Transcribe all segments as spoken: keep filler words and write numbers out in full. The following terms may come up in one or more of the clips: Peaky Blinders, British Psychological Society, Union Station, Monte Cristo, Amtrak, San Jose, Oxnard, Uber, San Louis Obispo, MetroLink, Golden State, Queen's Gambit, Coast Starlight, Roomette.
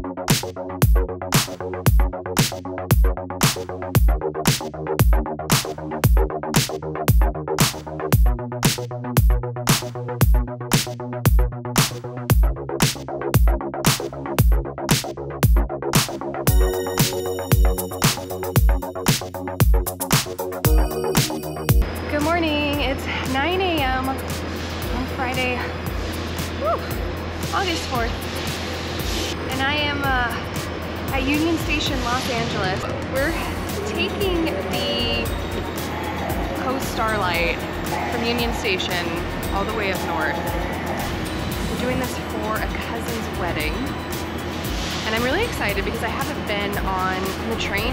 Good morning, it's nine A M on Friday, woo, August fourth, and I am uh, at Union Station, Los Angeles. We're taking the Coast Starlight from Union Station all the way up north. We're doing this for a cousin's wedding, and I'm really excited because I haven't been on the train,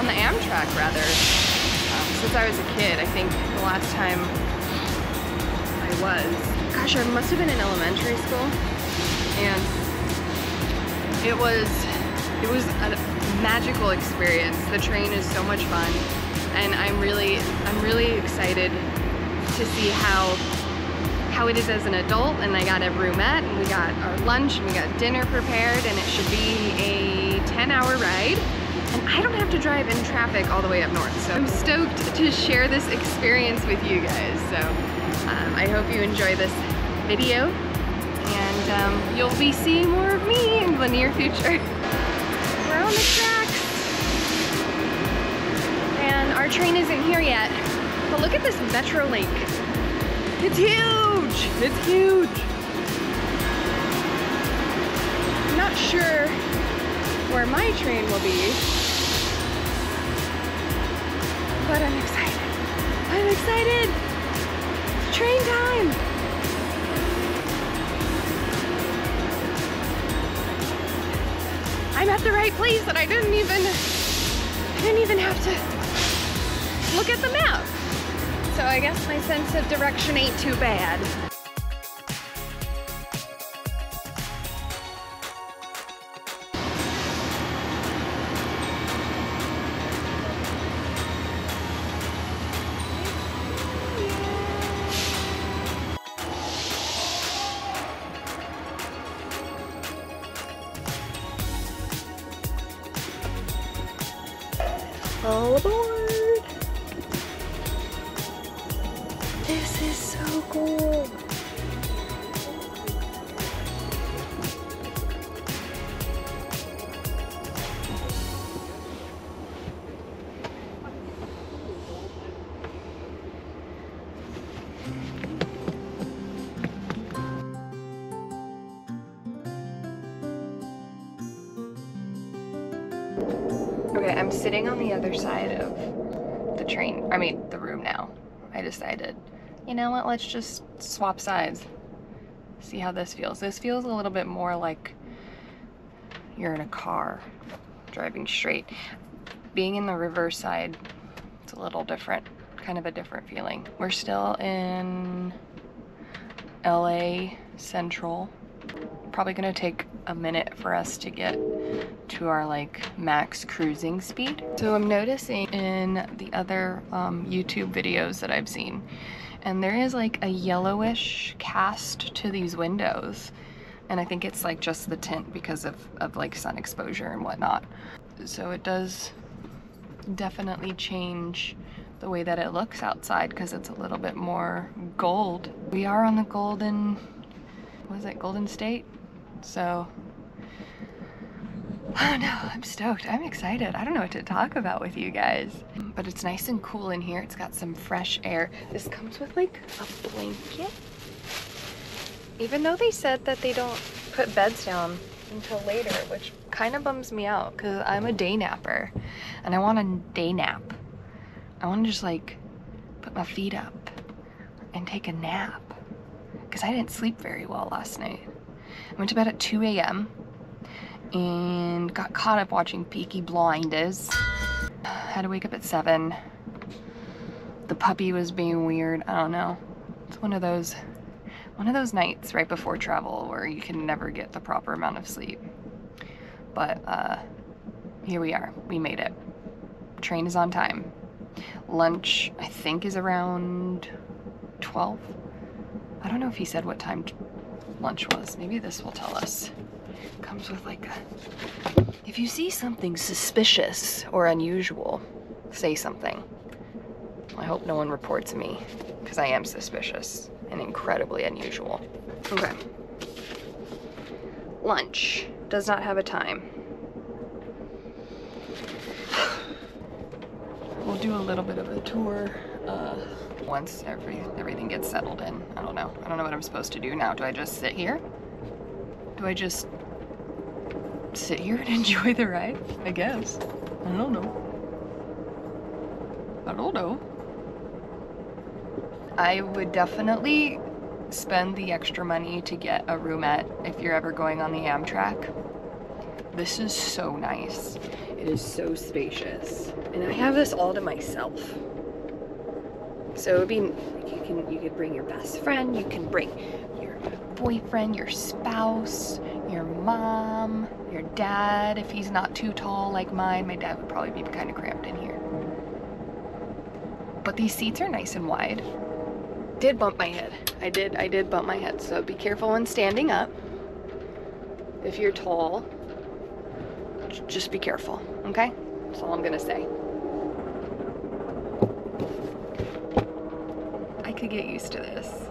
on the Amtrak rather. Since I was a kid, I think the last time I was, gosh, I must have been in elementary school, and it was it was a magical experience. The train is so much fun, and I'm really I'm really excited to see how how it is as an adult. And I got a Roomette, and we got our lunch, and we got dinner prepared, and it should be a ten-hour ride. And I don't have to drive in traffic all the way up north, so I'm stoked to share this experience with you guys. So um, I hope you enjoy this video, and um, you'll be seeing more of me in the near future. We're on the tracks, and our train isn't here yet, but look at this MetroLink. It's huge! It's huge! I'm not sure where my train will be, but I'm excited. I'm excited! It's train time! I'm at the right place that I didn't even, I didn't even have to look at the map. So I guess my sense of direction ain't too bad. All aboard! This is so cool! Okay, I'm sitting on the other side of the train, I mean the room now. I decided, you know what, let's just swap sides. See how this feels. This feels a little bit more like you're in a car driving straight. Being in the reverse side, it's a little different, kind of a different feeling. We're still in L A Central. Probably gonna take a minute for us to get to our like max cruising speed. So I'm noticing in the other um, YouTube videos that I've seen, and there is like a yellowish cast to these windows, and I think it's like just the tint because of, of like sun exposure and whatnot. So it does definitely change the way that it looks outside because it's a little bit more gold. We are on the golden, what is it, Golden State? So, oh no, I'm stoked. I'm excited. I don't know what to talk about with you guys. But it's nice and cool in here. It's got some fresh air. This comes with like a blanket. Even though they said that they don't put beds down until later, which kind of bums me out because I'm a day napper and I want a day nap. I want to just like put my feet up and take a nap because I didn't sleep very well last night. I went to bed at two A M and got caught up watching Peaky Blinders. Had to wake up at seven. The puppy was being weird. I don't know. It's one of those, one of those nights right before travel where you can never get the proper amount of sleep. But uh, here we are. We made it. Train is on time. Lunch, I think, is around twelve. I don't know if he said what time lunch was. Maybe this will tell us. comes with like a, if you see something suspicious or unusual, say something. I hope no one reports me, because I am suspicious and incredibly unusual. Okay. Lunch does not have a time. We'll do a little bit of a tour uh, once every everything gets settled in. I don't know. I don't know what I'm supposed to do now. Do I just sit here? Do I just sit here and enjoy the ride? I guess. I don't know. I don't know. I would definitely spend the extra money to get a Roomette if you're ever going on the Amtrak. This is so nice. It is so spacious. And I have this all to myself. So it would be, you can, you could bring your best friend, you can bring your boyfriend, your spouse, your mom, your dad, if he's not too tall like mine. My dad would probably be kind of cramped in here. But these seats are nice and wide. Did bump my head. I did, I did bump my head, so be careful when standing up. If you're tall, just be careful, okay? That's all I'm gonna say. I could get used to this.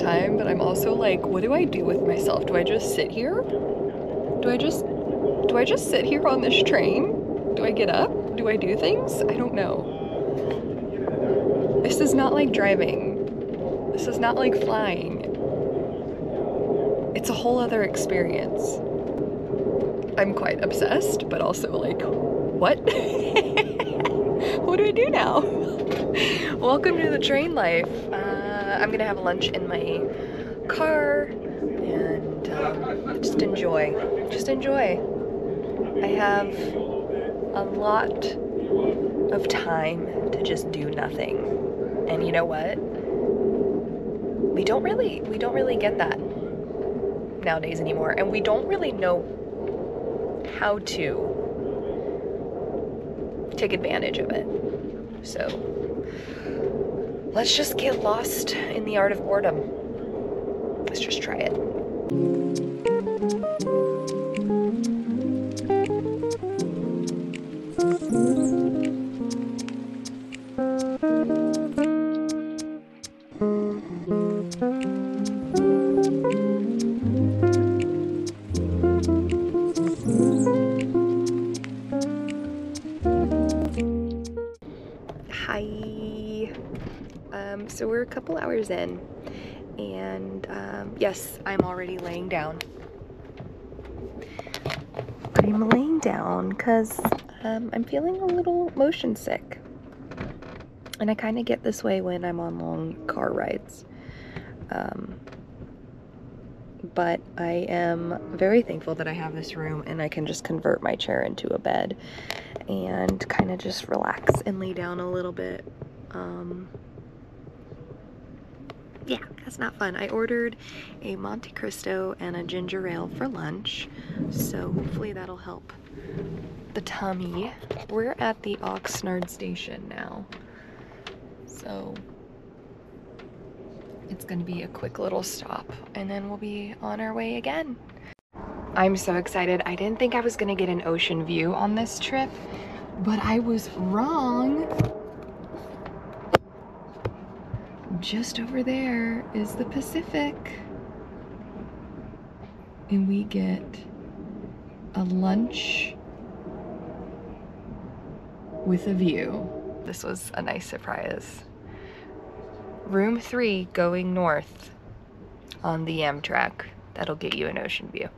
Time, but I'm also like, what do I do with myself? Do I just sit here? Do I just, do I just sit here on this train? Do I get up? Do I do things? I don't know. This is not like driving. This is not like flying. It's a whole other experience. I'm quite obsessed, but also like, what? What do I do now? Welcome to the train life. I'm gonna have lunch in my car and uh, just enjoy, just enjoy. I have a lot of time to just do nothing. And you know what? We don't really, we don't really get that nowadays anymore. And we don't really know how to take advantage of it, so. Let's just get lost in the art of boredom. Let's just try it. So we're a couple hours in, and um, yes, I'm already laying down. I'm laying down because um, I'm feeling a little motion sick, and I kind of get this way when I'm on long car rides, um, but I am very thankful that I have this room and I can just convert my chair into a bed and kind of just relax and lay down a little bit. Um, Yeah, that's not fun. I ordered a Monte Cristo and a ginger ale for lunch, so hopefully that'll help the tummy. We're at the Oxnard station now, so it's gonna be a quick little stop, and then we'll be on our way again. I'm so excited. I didn't think I was gonna get an ocean view on this trip, but I was wrong. Just over there is the Pacific, and we get a lunch with a view. This was a nice surprise. Room three going north on the Amtrak. That'll get you an ocean view.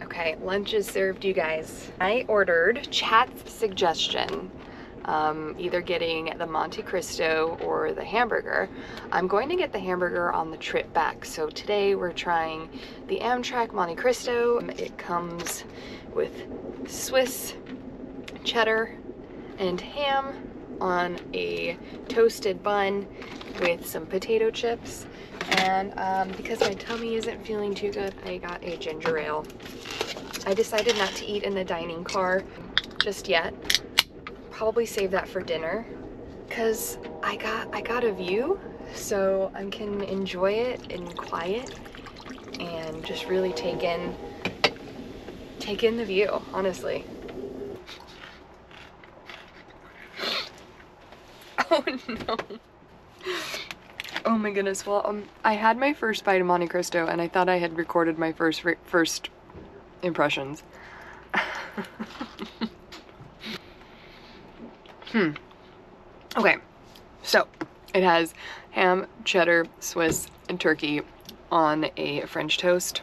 Okay, lunch is served, you guys. I ordered Chat's suggestion. Um, either getting the Monte Cristo or the hamburger. I'm going to get the hamburger on the trip back. So today we're trying the Amtrak Monte Cristo. It comes with Swiss cheddar and ham on a toasted bun with some potato chips And um, because my tummy isn't feeling too good, I got a ginger ale. I decided not to eat in the dining car just yet. Probably save that for dinner, because I got, I got a view, so I can enjoy it in quiet and just really take in, take in the view, honestly. Oh no. Oh my goodness. Well, um, I had my first bite of Monte Cristo and I thought I had recorded my first first impressions. hmm. Okay. So, it has ham, cheddar, Swiss, and turkey on a French toast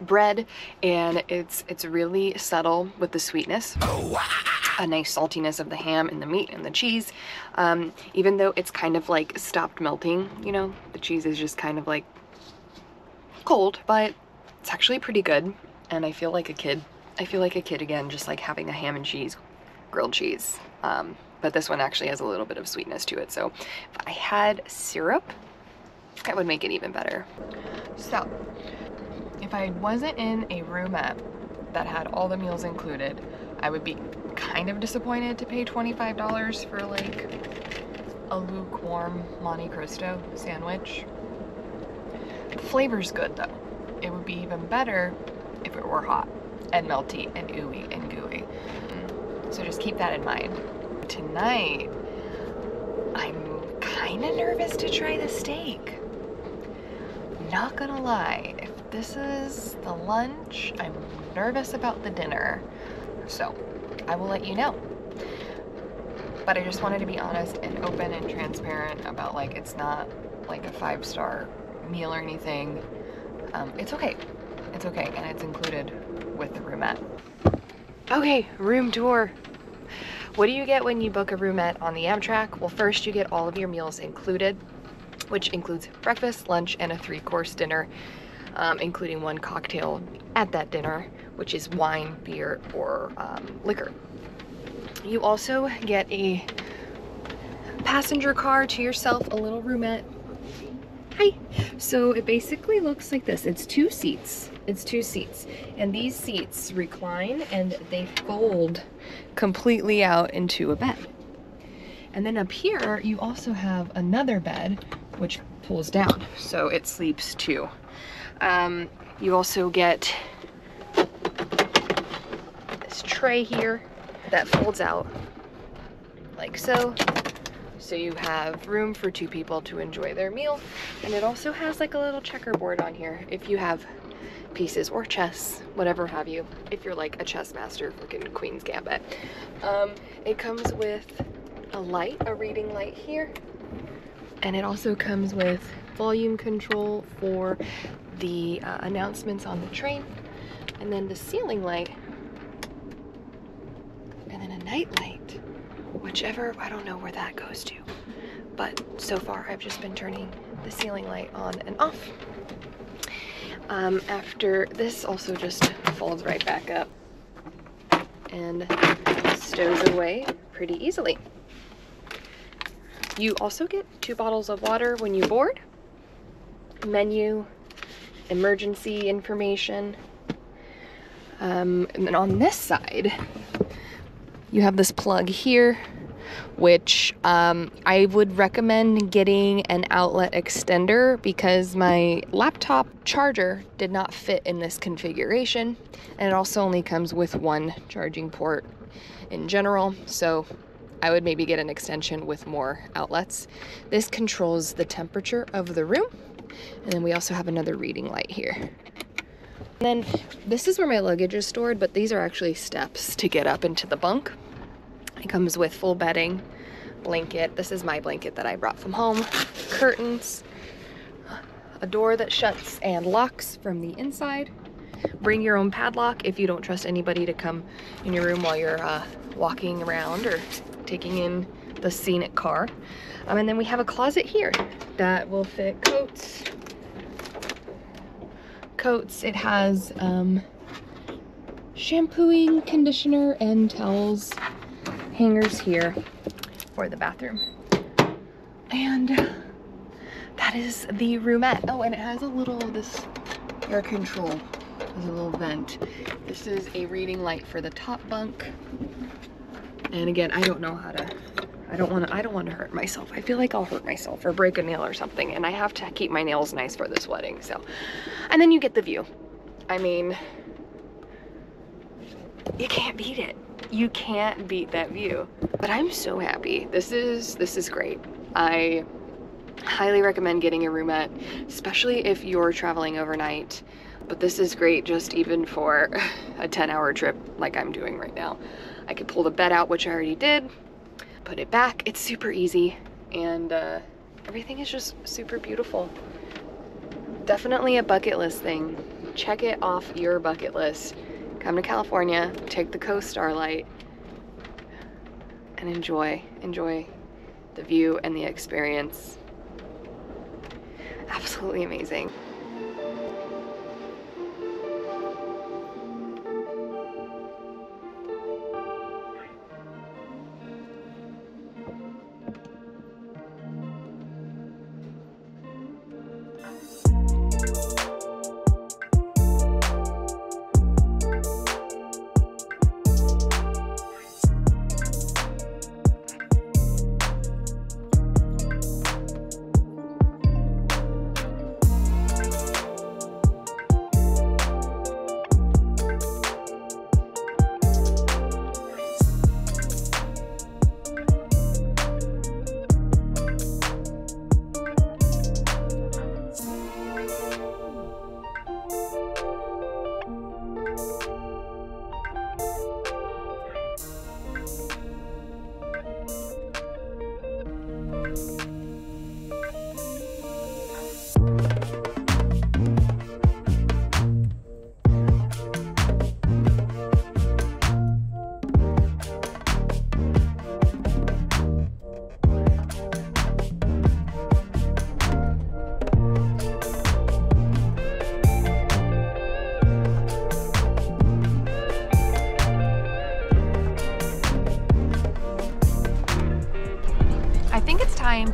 bread, and it's it's really subtle with the sweetness. Oh, wow. A nice saltiness of the ham and the meat and the cheese, um, even though it's kind of like stopped melting, you know, the cheese is just kind of like cold, but it's actually pretty good. And I feel like a kid. I feel like a kid again, just like having a ham and cheese, grilled cheese. Um, but this one actually has a little bit of sweetness to it. So if I had syrup, that would make it even better. So if I wasn't in a Roomette that had all the meals included, I would be kind of disappointed to pay twenty-five dollars for like a lukewarm Monte Cristo sandwich. The flavor's good though. It would be even better if it were hot and melty and ooey and gooey. So just keep that in mind. Tonight, I'm kind of nervous to try the steak. Not gonna lie, if this is the lunch, I'm nervous about the dinner. So I will let you know, but I just wanted to be honest and open and transparent about, like, it's not like a five-star meal or anything. Um, it's okay, it's okay, and it's included with the Roomette. Okay, room tour. What do you get when you book a Roomette on the Amtrak? Well, first you get all of your meals included, which includes breakfast, lunch, and a three-course dinner, um, including one cocktail at that dinner, which is wine, beer, or um, liquor. You also get a passenger car to yourself, a little Roomette. Hi. So it basically looks like this. It's two seats. It's two seats. And these seats recline and they fold completely out into a bed. And then up here, you also have another bed, which pulls down. So it sleeps two. Um, you also get tray here that folds out like so, so you have room for two people to enjoy their meal. And it also has like a little checkerboard on here if you have pieces or chess, whatever have you, if you're like a chess master, freaking Queen's Gambit. Um, it comes with a light, a reading light here, and it also comes with volume control for the uh, announcements on the train, and then the ceiling light, night light, whichever, I don't know where that goes to, but so far I've just been turning the ceiling light on and off. Um, after this also just folds right back up and stows away pretty easily. You also get two bottles of water when you board, menu, emergency information, um, and then on this side, you have this plug here, which um, I would recommend getting an outlet extender because my laptop charger did not fit in this configuration. And it also only comes with one charging port in general. So I would maybe get an extension with more outlets. This controls the temperature of the room. And then we also have another reading light here. And then this is where my luggage is stored, but these are actually steps to get up into the bunk. It comes with full bedding, blanket. This is my blanket that I brought from home. Curtains, a door that shuts and locks from the inside. Bring your own padlock if you don't trust anybody to come in your room while you're uh, walking around or taking in the scenic car. Um, and then we have a closet here that will fit coats. coats. It has um, shampooing, conditioner, and towels, hangers here for the bathroom. And That is the Roomette. Oh, and it has a little, this air control, there's a little vent. This is a reading light for the top bunk. And again, I don't know how to, I don't want to, I don't want to hurt myself. I feel like I'll hurt myself or break a nail or something. And I have to keep my nails nice for this wedding, so. And then you get the view. I mean, you can't beat it. You can't beat that view. But I'm so happy. This is, this is great. I highly recommend getting a Roomette, especially if you're traveling overnight. But this is great just even for a ten hour trip like I'm doing right now. I could pull the bed out, which I already did, put it back. It's super easy, and uh, everything is just super beautiful. Definitely a bucket list thing. Check it off your bucket list. Come to California, take the Coast Starlight, and enjoy, enjoy the view and the experience. Absolutely amazing.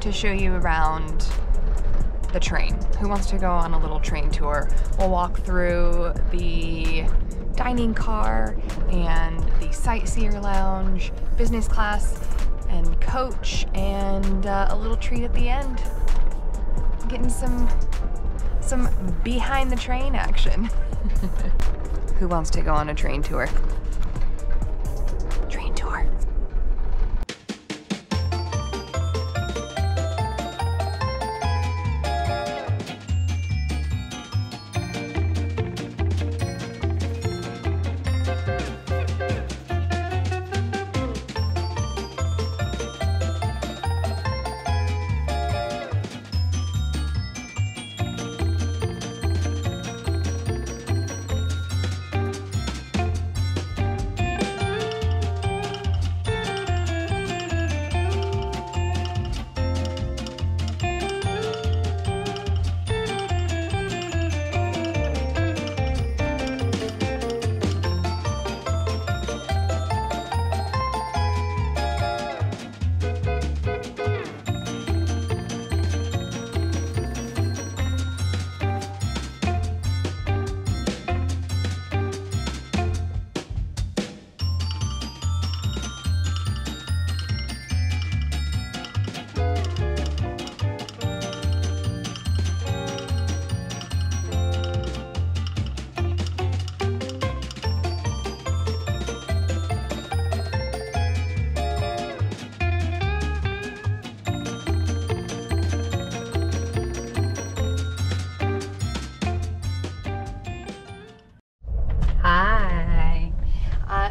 To show you around the train. Who wants to go on a little train tour? We'll walk through the dining car and the sightseer lounge, business class, and coach, and uh, a little treat at the end. Getting some some behind the train action. Who wants to go on a train tour? Train tour.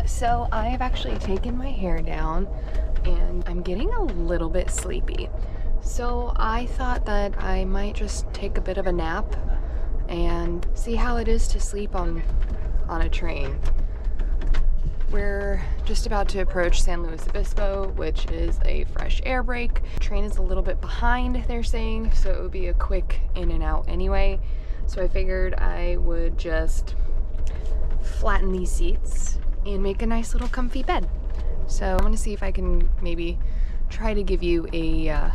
So I've actually taken my hair down and I'm getting a little bit sleepy. So I thought that I might just take a bit of a nap and see how it is to sleep on, on a train. We're just about to approach San Luis Obispo, which is a fresh air break. Train is a little bit behind, they're saying, so it would be a quick in and out anyway. So I figured I would just flatten these seats and make a nice little comfy bed. So I'm gonna see if I can maybe try to give you a uh,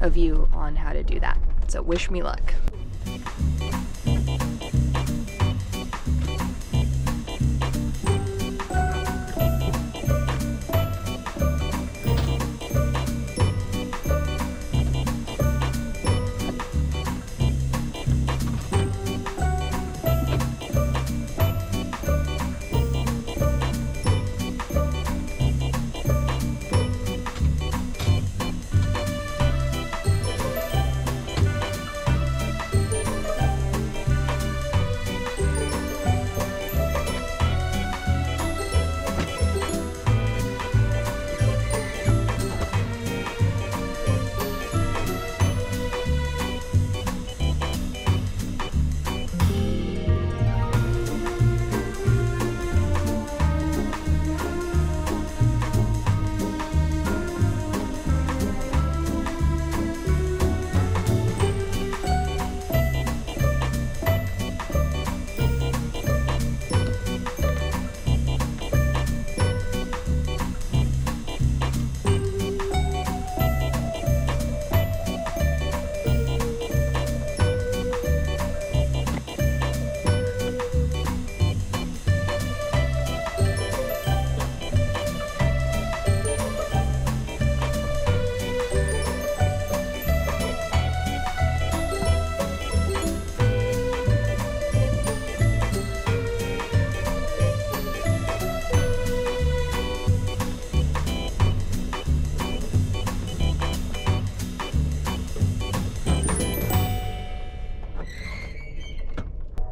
a view on how to do that. So wish me luck.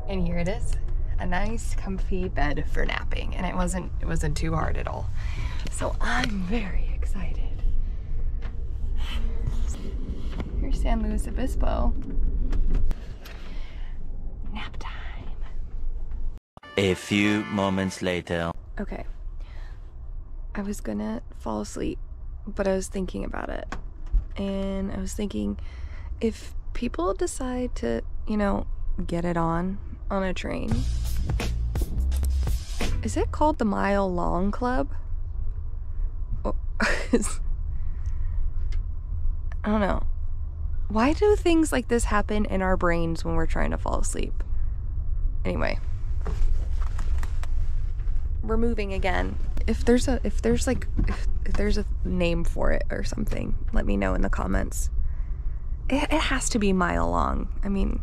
And here it is, a nice comfy bed for napping, and it wasn't it wasn't too hard at all, so I'm very excited. Here's San Luis Obispo. Nap time. A few moments later. Okay, I was gonna fall asleep, but I was thinking about it, and I was thinking, if people decide to, you know, get it on on a train. Is it called the Mile Long Club? Oh, I don't know. Why do things like this happen in our brains when we're trying to fall asleep? Anyway, we're moving again. If there's a, if there's like, if, if there's a name for it or something, let me know in the comments. It, it has to be mile long. I mean,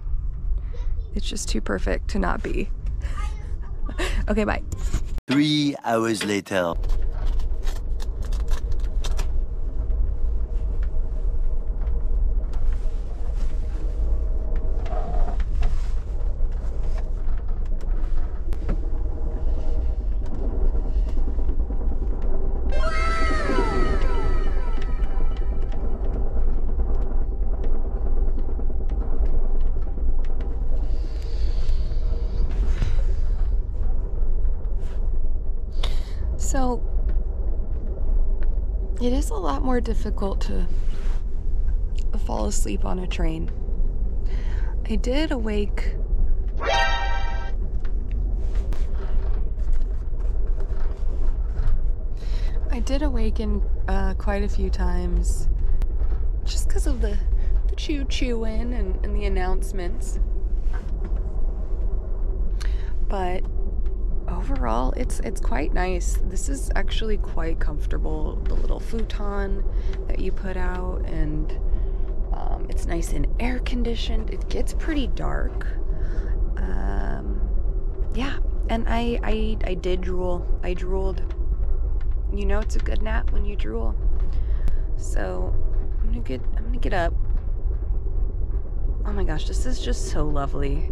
it's just too perfect to not be. Okay, bye. Three hours later. So it is a lot more difficult to fall asleep on a train. I did awake. I did awaken uh, quite a few times just because of the, the choo choo in and, and the announcements. But overall, it's it's quite nice. This is actually quite comfortable. The little futon that you put out, and um, it's nice and air conditioned. It gets pretty dark. Um, yeah, and I, I I did drool. I drooled. You know, it's a good nap when you drool. So I'm gonna get I'm gonna get up. Oh my gosh, this is just so lovely.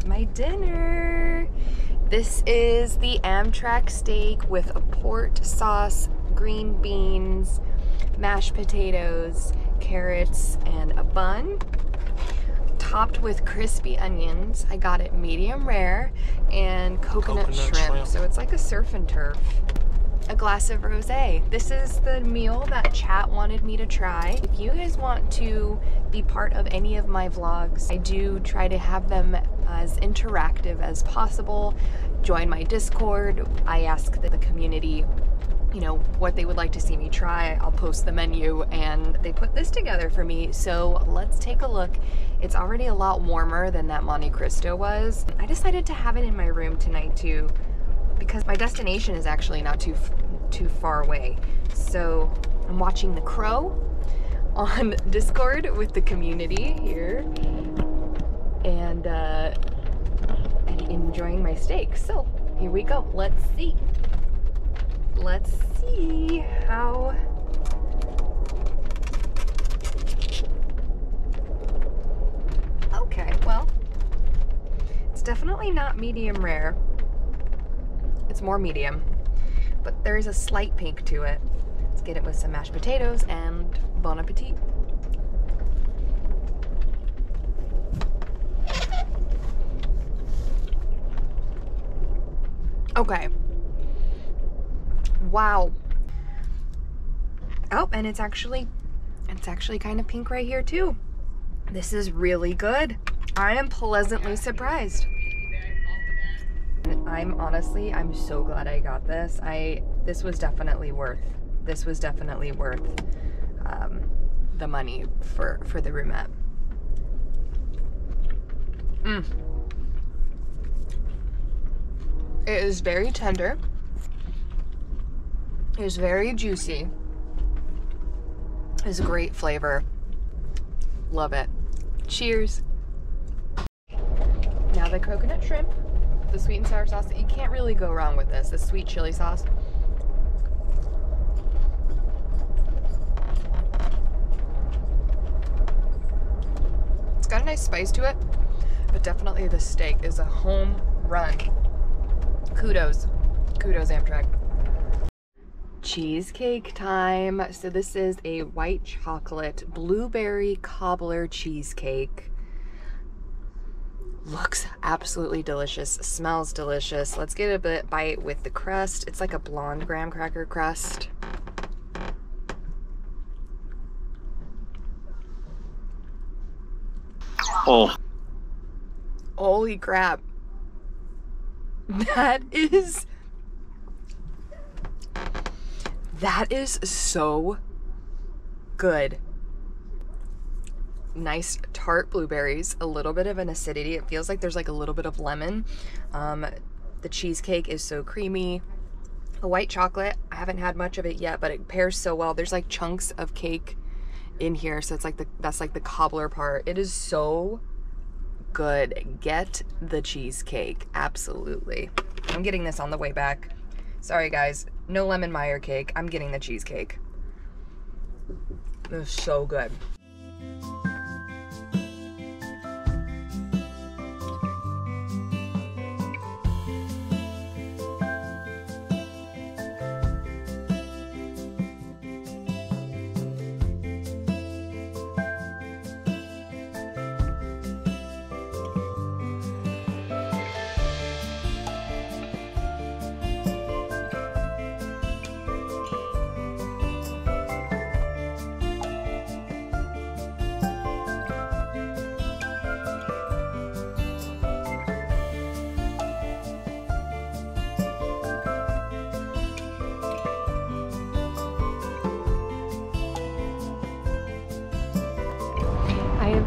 have my dinner. This is the Amtrak steak with a port sauce, green beans, mashed potatoes, carrots, and a bun, topped with crispy onions. I got it medium rare, and coconut, coconut shrimp, shrimp, so it's like a surf and turf. A glass of rosé. This is the meal that chat wanted me to try. If you guys want to be part of any of my vlogs, I do try to have them as interactive as possible. Join my Discord. I ask the community, you know, what they would like to see me try. I'll post the menu, and they put this together for me, so let's take a look. It's already a lot warmer than that Monte Cristo was. I decided to have it in my room tonight too, because my destination is actually not too too far away. So I'm watching The Crow on Discord with the community here, and, uh, and enjoying my steak. So here we go, let's see. Let's see how . Okay, well, it's definitely not medium rare, it's more medium, but there is a slight pink to it. Let's get it with some mashed potatoes, and bon appetit. Okay. Wow. Oh, and it's actually, it's actually kind of pink right here too. This is really good. I am pleasantly surprised. And I'm honestly, I'm so glad I got this. I, this was definitely worth, this was definitely worth um, the money for, for the Roomette. Mm. It is very tender. It's very juicy. It's a great flavor. Love it. Cheers. Now the coconut shrimp, the sweet and sour sauce. You can't really go wrong with this. The sweet chili sauce. It's got a nice spice to it, but definitely the steak is a home run. Kudos. Kudos, Amtrak. Cheesecake time. So this is a white chocolate blueberry cobbler cheesecake. Looks absolutely delicious, smells delicious. Let's get a bit bite with the crust. It's like a blonde graham cracker crust. Oh. Holy crap. That is That is so good. Nice tart blueberries, a little bit of an acidity. It feels like there's like a little bit of lemon. Um, the cheesecake is so creamy. The white chocolate, I haven't had much of it yet, but it pairs so well. There's like chunks of cake in here, so it's like the, that's like the cobbler part. It is so good. Get the cheesecake, absolutely. I'm getting this on the way back. Sorry guys. No lemon Meyer cake. I'm getting the cheesecake. It was so good.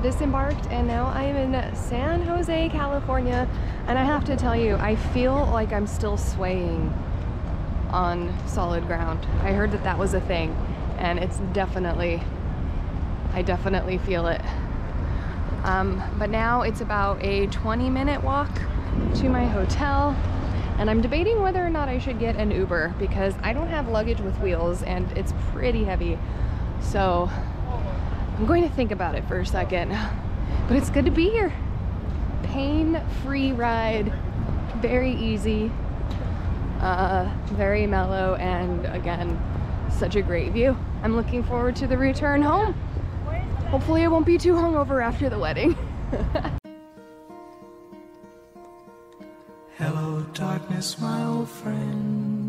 Disembarked, and now I am in San Jose, California, and I have to tell you, I feel like I'm still swaying on solid ground. I heard that that was a thing, and it's definitely, I definitely feel it. Um, but now it's about a twenty minute walk to my hotel, and I'm debating whether or not I should get an Uber because I don't have luggage with wheels, and it's pretty heavy, so I'm going to think about it for a second, but it's good to be here. pain-free ride, very easy, uh, very mellow, and again, such a great view. I'm looking forward to the return home. Hopefully I won't be too hungover after the wedding. Hello darkness, my old friend.